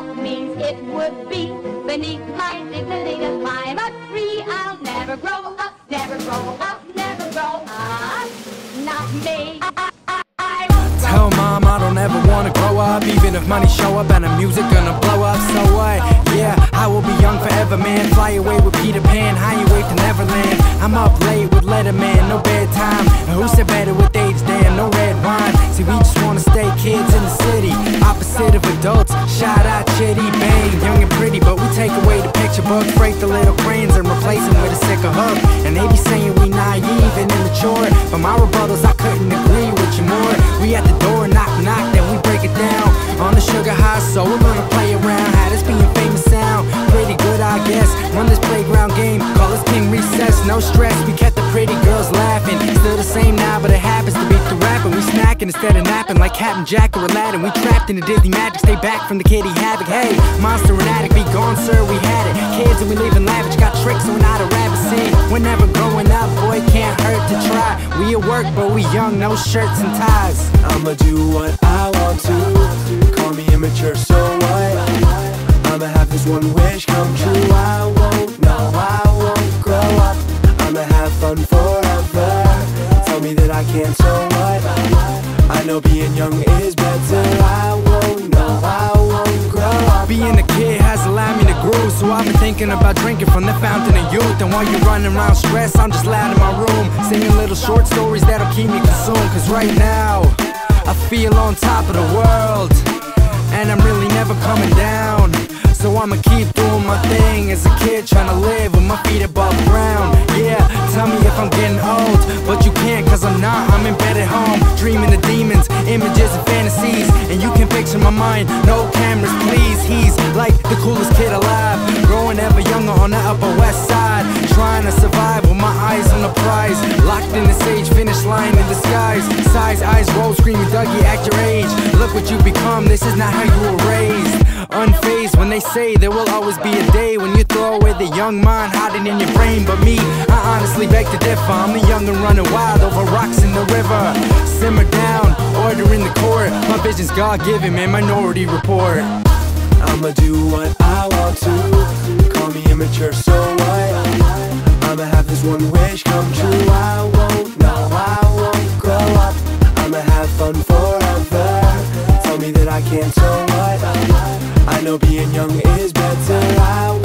top means it would be beneath my dignity to climb a tree. I'll never grow up, never grow up, never grow up. Not me. I won't grow up. Tell mom I don't ever want to grow up, even if money show up and the music gonna blow up. So what? Yeah, I will be young forever, man. Fly away with Peter Pan, highway to Neverland. I'm up late with Letterman, no bedtime. And who said better with age than no red wine? See, we just wanna stay kids in the city, opposite of adults. Shout out Chitty Bang, young and pretty, but we take away the picture book, break the little brains and replace them with a sicker hook. And they be saying we naive and immature, but my rebuttals, I couldn't agree with you more. We at the door, knock knock, then we break it down. On the sugar high, so we're gonna play around. How this being famous sound? Pretty good, I guess. Run this playground game, call this King Recess. No stress, we kept the pretty girls laughing. Still the same now, but it happens to be through rapping. We snacking instead of napping, like Captain Jack or Aladdin. We trapped in the Disney magic, stay back from the kitty havoc. Hey, monster and addict, be gone, sir, we had it. Kids and we leaving lavish, got tricks and we're not a rabbit. See, we're never growing up, boy, can't hurt to try. We at work, but we young, no shirts and ties. I'ma do what I want to, call me immature, so what? I'ma have this one wish come true. I won't, no, I won't grow up. I'ma have fun forever. Tell me that I can't, so what? I know being young is better. I won't, no, I won't grow up. Being a kid has allowed me to grow, so I've been thinking about drinking from the fountain of youth. And while you're running around stressed, I'm just loud in my room, singing little short stories that'll keep me consumed. Cause right now, I feel on top of the world, and I'm really never coming down. So I'ma keep doing my thing as a kid, tryna live with my feet above ground. Yeah, tell me if I'm getting old, but you can't cause I'm not. I'm in bed at home, dreaming of demons, images and fantasies, and you can picture my mind, no cameras please. He's like the coolest kid alive, growing ever younger on the Upper West Side, trying to survive with my eyes on the prize, locked in the sage, finish line in disguise. Size, eyes roll, screaming Dougie at your age, look what you become, this is not how you were raised. Unfazed when they say there will always be a day when you throw away the young mind hiding in your brain. But me, I honestly beg to differ. I'm the young and running wild over rocks in the river. Simmer down, order in the court. My vision's God-given, man, Minority Report. I'ma do what I want to, call me immature, so what? I'ma have this one wish come true. I won't, no, I won't grow up. I'ma have fun forever. Tell me that I can't, so what? I know being young is better. I